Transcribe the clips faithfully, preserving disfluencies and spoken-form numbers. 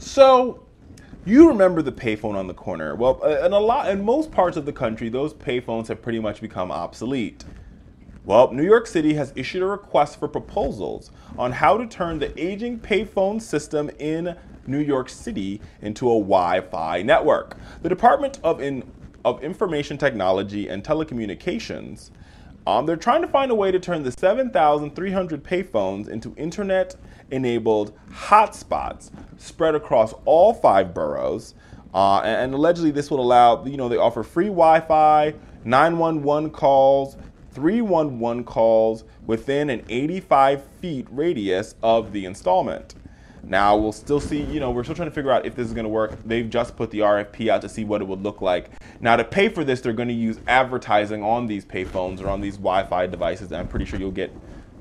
So you remember the payphone on the corner. Well, in a lot, in most parts of the country, those payphones have pretty much become obsolete. Well, New York City has issued a request for proposals on how to turn the aging payphone system in New York City into a Wi-Fi network. The Department of, in, of Information Technology and Telecommunications, um, they're trying to find a way to turn the seven thousand three hundred payphones into internet-enabled hotspots spread across all five boroughs. Uh, and, and allegedly this will allow, you know, they offer free Wi-Fi, nine one one calls, three one one calls within an eighty-five feet radius of the installment. Now we'll still see, you know, we're still trying to figure out if this is going to work. They've just put the R F P out to see what it would look like. Now to pay for this, they're going to use advertising on these payphones or on these Wi-Fi devices. And I'm pretty sure you'll get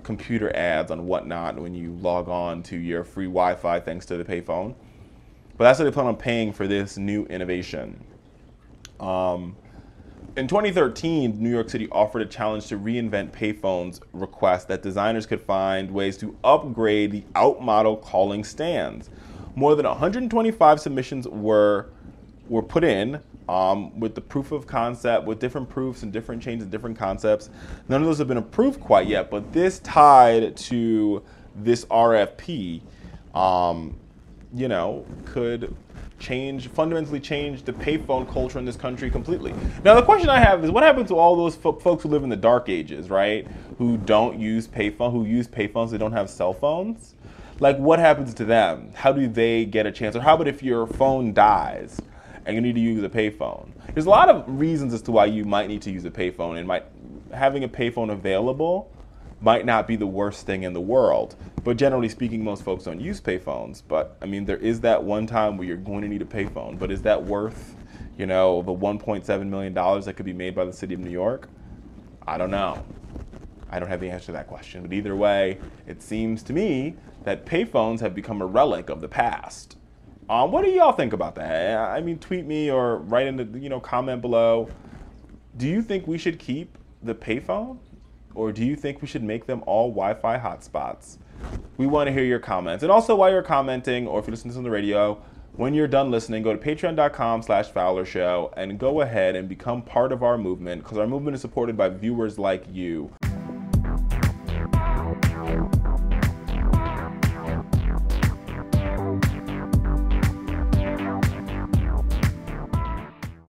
computer ads and whatnot when you log on to your free Wi-Fi thanks to the payphone. But that's what they plan on paying for this new innovation. Um, In twenty thirteen, New York City offered a challenge to reinvent payphones request that designers could find ways to upgrade the outmodel calling stands. More than one hundred twenty-five submissions were were put in um, with the proof of concept, with different proofs and different chains and different concepts. None of those have been approved quite yet, but this tied to this R F P, um, you know, could change, fundamentally change the payphone culture in this country completely. Now the question I have is, what happened to all those fo folks who live in the dark ages, right? Who don't use payphone, who use payphones, they don't have cell phones? Like, what happens to them? How do they get a chance? Or how about if your phone dies and you need to use a payphone? There's a lot of reasons as to why you might need to use a payphone, and might, having a payphone available might not be the worst thing in the world. But generally speaking, most folks don't use payphones. But I mean, there is that one time where you're going to need a payphone. But is that worth, you know, the one point seven million dollars that could be made by the city of New York? I don't know. I don't have the answer to that question. But either way, it seems to me that payphones have become a relic of the past. Um, what do y'all think about that? I mean, tweet me or write in the, you know, comment below. Do you think we should keep the payphone? Or do you think we should make them all Wi-Fi hotspots? We want to hear your comments. And also, while you're commenting, or if you're listening to this on the radio, when you're done listening, go to patreon.com slash Fowler Show and go ahead and become part of our movement, because our movement is supported by viewers like you.